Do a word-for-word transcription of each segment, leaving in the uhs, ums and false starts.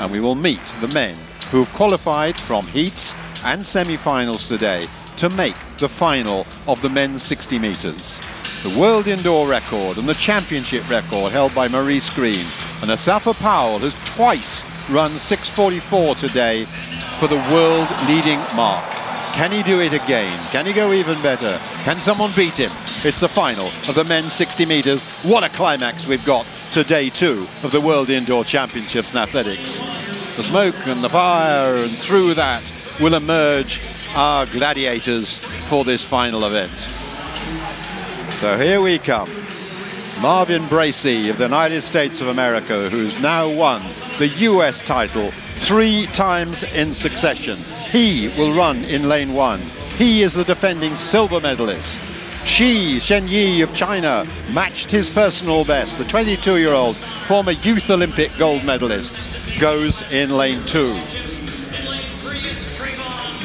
and we will meet the men who have qualified from heats and semi-finals today to make the final of the men's sixty meters. The world indoor record and the championship record held by Maurice Greene, and Asafa Powell has twice run six forty-four today for the world leading mark. Can he do it again? Can he go even better? Can someone beat him? It's the final of the men's sixty meters. What a climax we've got to day two of the World Indoor Championships in athletics. The smoke and the fire, and through that will emerge our gladiators for this final event. So here we come. Marvin Bracy of the United States of America, who's now won the U S title three times in succession. He will run in lane one. He is the defending silver medalist. Xie Shen Yi of China matched his personal best. The twenty-two-year-old former Youth Olympic gold medalist goes in lane two.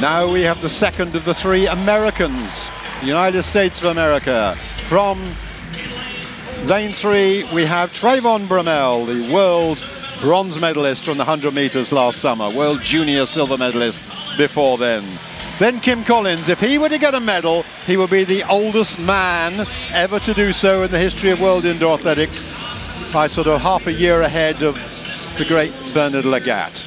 Now we have the second of the three Americans, the United States of America. From lane three, we have Trayvon Bromell, the world bronze medalist from the one hundred meters last summer, world junior silver medalist before then. Then Kim Collins, if he were to get a medal, he would be the oldest man ever to do so in the history of world indoor athletics, by sort of half a year ahead of the great Bernard Lagat.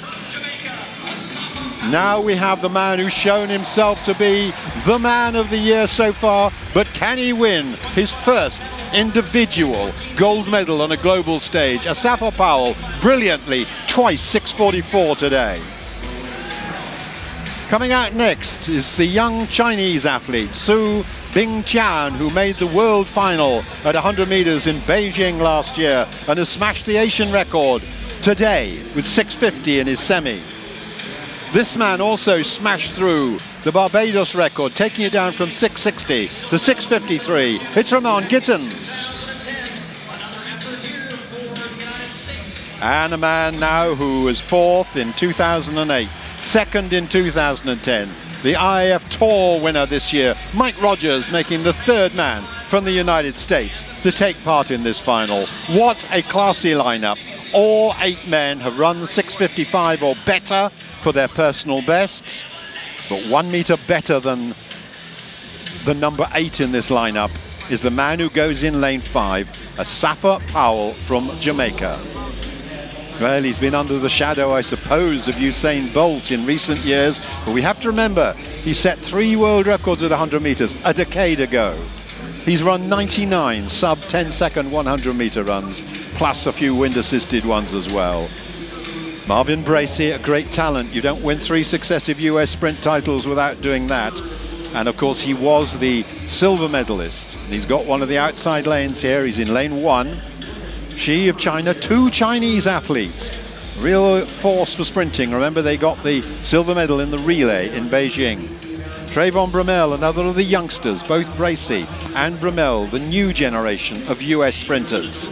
Now we have the man who's shown himself to be the man of the year so far, but can he win his first individual gold medal on a global stage? Asafa Powell, brilliantly, twice six forty-four today. Coming out next is the young Chinese athlete, Su Bingtian, who made the world final at one hundred meters in Beijing last year and has smashed the Asian record today with six fifty in his semi. This man also smashed through the Barbados record, taking it down from six sixty to six fifty-three. It's Ramon Gittens. And a man now who was fourth in two thousand eight, second in two thousand ten. The I A F Tour winner this year, Mike Rogers, making the third man from the United States to take part in this final. What a classy lineup. All eight men have run six fifty-five or better for their personal bests, but one meter better than the number eight in this lineup is the man who goes in lane five, Asafa Powell from Jamaica. Well, he's been under the shadow, I suppose, of Usain Bolt in recent years, but we have to remember he set three world records at one hundred meters a decade ago. He's run ninety-nine sub ten second one hundred meter runs, plus a few wind-assisted ones as well. Marvin Bracy, a great talent. You don't win three successive U S sprint titles without doing that. And of course, he was the silver medalist. And he's got one of the outside lanes here. He's in lane one. Xie of China, two Chinese athletes. Real force for sprinting. Remember, they got the silver medal in the relay in Beijing. Trayvon Bromell, another of the youngsters, both Bracy and Bromell, the new generation of U S sprinters,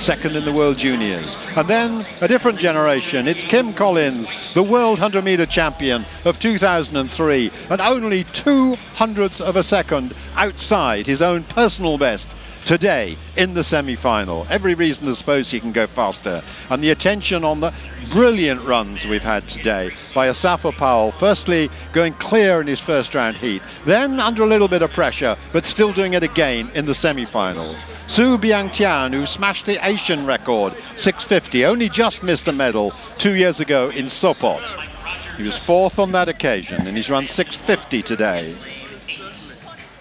second in the World Juniors. And then a different generation, it's Kim Collins, the world one hundred meter champion of two thousand three, and only two hundredths of a second outside his own personal best today in the semi-final. Every reason to suppose he can go faster. And the attention on the brilliant runs we've had today by Asafa Powell, firstly going clear in his first round heat, then under a little bit of pressure, but still doing it again in the semi-final. Su Bingtian, who smashed the Asian record, six fifty, only just missed a medal two years ago in Sopot. He was fourth on that occasion, and he's run six fifty today.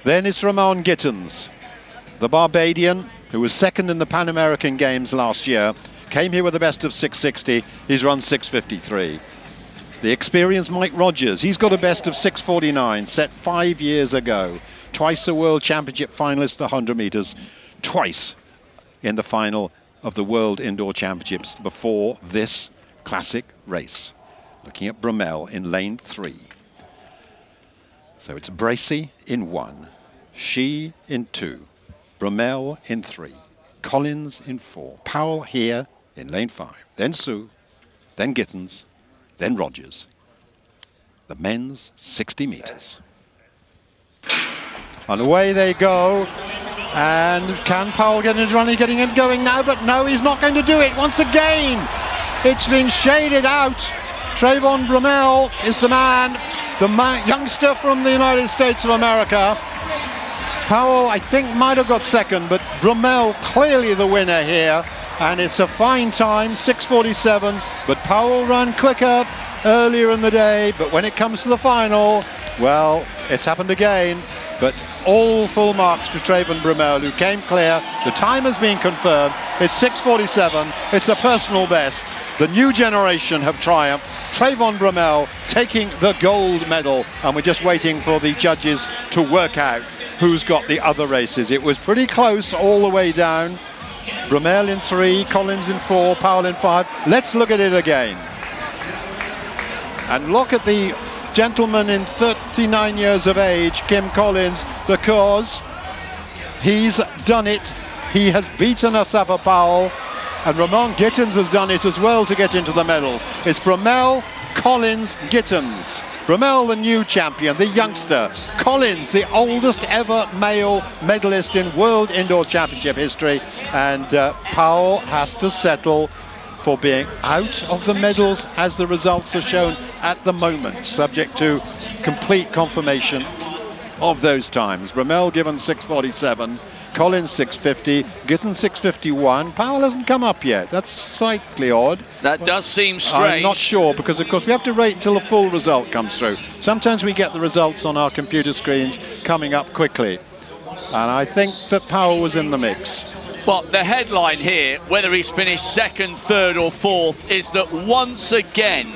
Then it's Ramon Gittens, the Barbadian, who was second in the Pan American Games last year, came here with a best of six sixty. He's run six fifty-three. The experienced Mike Rogers, he's got a best of six forty-nine, set five years ago. Twice a World Championship finalist at the one hundred meters, twice in the final of the World Indoor Championships before this classic race. Looking at Bromell in lane three. So it's Bracy in one, Xie in two, Bromell in three, Collins in four, Powell here in lane five, then Su, then Gittens, then Rogers. The men's sixty meters. And away they go. And can Powell get into running, getting it going now? But no, he's not going to do it once again. It's been shaded out. Trayvon Bromell is the man, the ma youngster from the United States of America. Powell, I think, might have got second, but Bromell clearly the winner here. And it's a fine time, six forty-seven, but Powell ran quicker earlier in the day. But when it comes to the final, well, it's happened again. But all full marks to Trayvon Bromell, who came clear. The time has been confirmed. It's six forty-seven. It's a personal best. The new generation have triumphed. Trayvon Bromell taking the gold medal, and we're just waiting for the judges to work out who's got the other races. It was pretty close all the way down. Bromell in three, Collins in four, Powell in five. Let's look at it again. And look at the gentleman in thirty-nine years of age, Kim Collins, because he's done it. He has beaten Asafa Powell, and Ramon Gittens has done it as well to get into the medals. It's Bromell, Collins, Gittens. Bromell, the new champion, the youngster. Collins, the oldest ever male medalist in World Indoor Championship history. And uh, Powell has to settle for being out of the medals as the results are shown at the moment, subject to complete confirmation of those times. Bromell given six forty-seven, Collins six fifty, Gittens six fifty-one. Powell hasn't come up yet. That's slightly odd. That well, does seem strange. I'm not sure, because of course we have to wait until the full result comes through. Sometimes we get the results on our computer screens coming up quickly, and I think that Powell was in the mix. Well, the headline here, whether he's finished second, third or fourth, is that once again,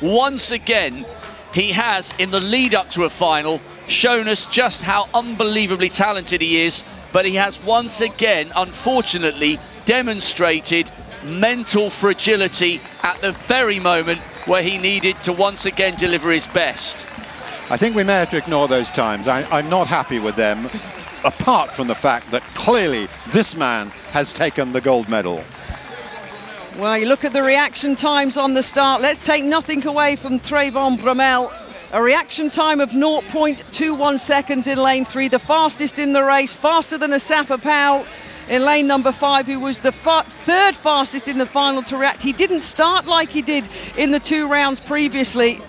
once again, he has, in the lead up to a final, shown us just how unbelievably talented he is, but he has once again, unfortunately, demonstrated mental fragility at the very moment where he needed to once again deliver his best. I think we may have to ignore those times. I, I'm not happy with them. Apart from the fact that clearly this man has taken the gold medal. Well, you look at the reaction times on the start. Let's take nothing away from Trayvon Bromell. A reaction time of zero point two one seconds in lane three, the fastest in the race, faster than Asafa Powell in lane number five, who was the fa third fastest in the final to react. He didn't start like he did in the two rounds previously.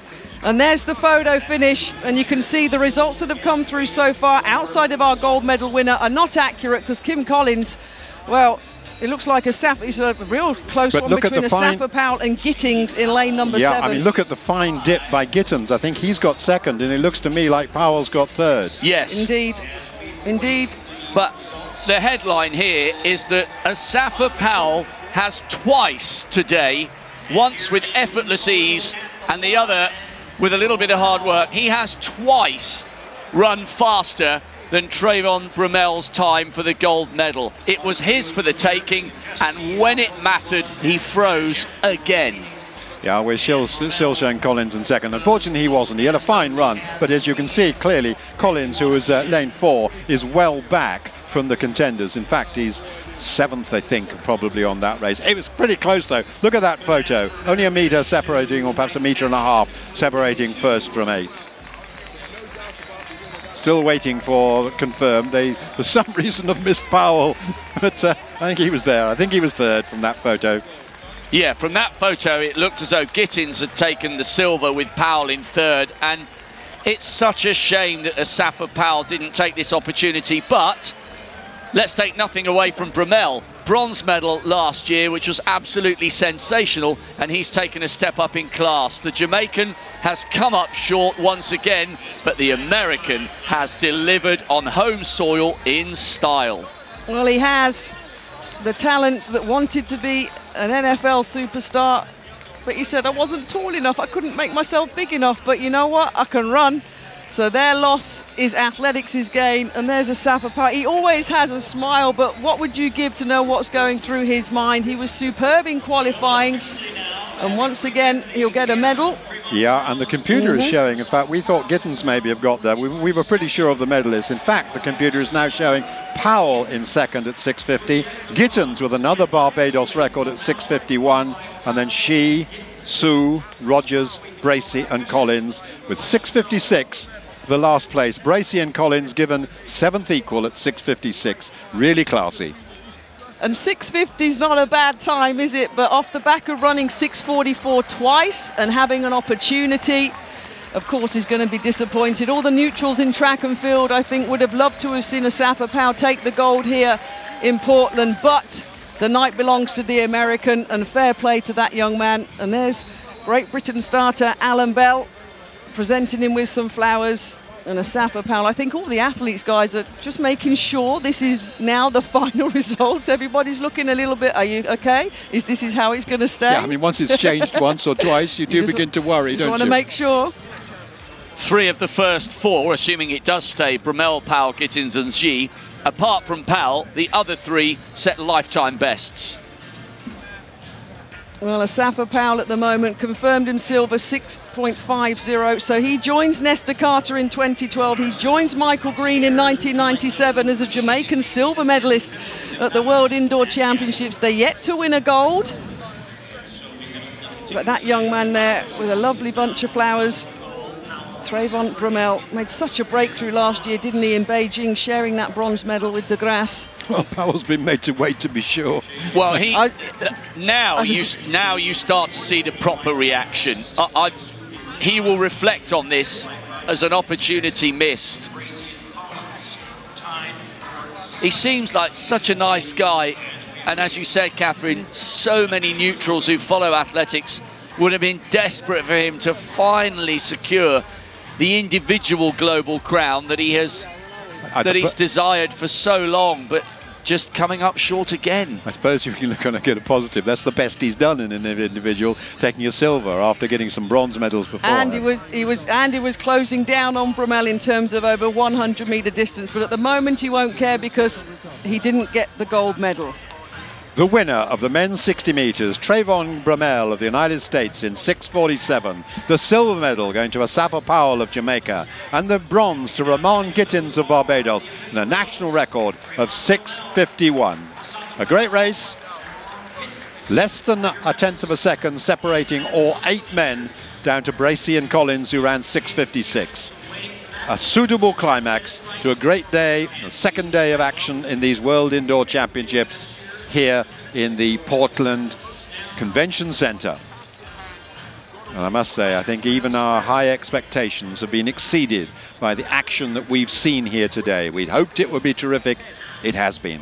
And there's the photo finish, and you can see the results that have come through so far outside of our gold medal winner are not accurate, because Kim Collins, well, it looks like Asafa, it's a real close but one between Asafa Powell and Gittens in lane number yeah, seven. Yeah, I mean, look at the fine dip by Gittens. I think he's got second, and it looks to me like Powell's got third. Yes. Indeed, indeed. But the headline here is that Asafa Powell has twice today, once with effortless ease and the other with a little bit of hard work, he has twice run faster than Trayvon Bromell's time for the gold medal. It was his for the taking, and when it mattered, he froze again. Yeah, we're still, still showing Collins in second. Unfortunately, he wasn't. He had a fine run, but as you can see, clearly, Collins, who is uh, lane four, is well back from the contenders. In fact, he's seventh, I think, probably on that race. It was pretty close, though. Look at that photo. Only a metre separating, or perhaps a metre and a half, separating first from eighth. Still waiting for confirmed. They, for some reason, have missed Powell. But uh, I think he was there. I think he was third from that photo. Yeah, from that photo, it looked as though Gittens had taken the silver with Powell in third. And it's such a shame that Asafa Powell didn't take this opportunity. But let's take nothing away from Bromell. Bronze medal last year, which was absolutely sensational, and he's taken a step up in class. The Jamaican has come up short once again, but the American has delivered on home soil in style. Well, he has the talent that wanted to be an N F L superstar, but he said, I wasn't tall enough, I couldn't make myself big enough, but you know what, I can run. So their loss is athletics' gain, and there's Asafa Powell. He always has a smile, but what would you give to know what's going through his mind? He was superb in qualifying, and once again, he'll get a medal. Yeah, and the computer mm-hmm. is showing, in fact, we thought Gittens maybe have got there. We, we were pretty sure of the medalists. In fact, the computer is now showing Powell in second at six fifty, Gittens with another Barbados record at six fifty-one, and then Xie, Su, Rogers, Bracy and Collins with six fifty-six. The last place. Bracy and Collins given seventh equal at six fifty-six. Really classy. And six fifty is not a bad time, is it? But off the back of running six forty-four twice and having an opportunity, of course, he's going to be disappointed. All the neutrals in track and field, I think, would have loved to have seen Asafa Powell take the gold here in Portland. But the night belongs to the American, and fair play to that young man. And there's Great Britain starter Alan Bell, presenting him with some flowers. And Asafa Powell, I think all the athletes, guys, are just making sure this is now the final result. Everybody's looking a little bit, are you okay? Is this is how it's going to stay? Yeah, I mean, once it's changed once or twice, you, you do begin to worry, don't you? You want to make sure. Three of the first four, assuming it does stay, Bromell, Powell, Gittens and Xie. Apart from Powell, the other three set lifetime bests. Well, Asafa Powell at the moment confirmed in silver, six point five zero. So he joins Nesta Carter in twenty twelve. He joins Michael Green in nineteen ninety-seven as a Jamaican silver medalist at the World Indoor Championships. They're yet to win a gold. But that young man there with a lovely bunch of flowers, Trayvon Bromell, made such a breakthrough last year, didn't he, in Beijing, sharing that bronze medal with De Grasse. Well, Powell's been made to wait, to be sure. Well, he I, now I you now you start to see the proper reaction. I, I, he will reflect on this as an opportunity missed. He seems like such a nice guy, and as you said, Catherine, so many neutrals who follow athletics would have been desperate for him to finally secure the individual global crown that he has, that he's desired for so long, but just coming up short again. I suppose if you look on a good positive, that's the best he's done in an individual, taking a silver after getting some bronze medals before. And he was, he was, and he was closing down on Bromell in terms of over one hundred metre distance, but at the moment he won't care because he didn't get the gold medal. The winner of the men's sixty metres, Trayvon Bromell of the United States in six forty-seven. The silver medal going to Asafa Powell of Jamaica, and the bronze to Ramon Gittens of Barbados, and a national record of six fifty-one. A great race. Less than a tenth of a second separating all eight men, down to Bracy and Collins, who ran six fifty-six. A suitable climax to a great day, the second day of action in these World Indoor Championships here in the Portland Convention Center. And I must say, I think even our high expectations have been exceeded by the action that we've seen here today. We'd hoped it would be terrific. It has been.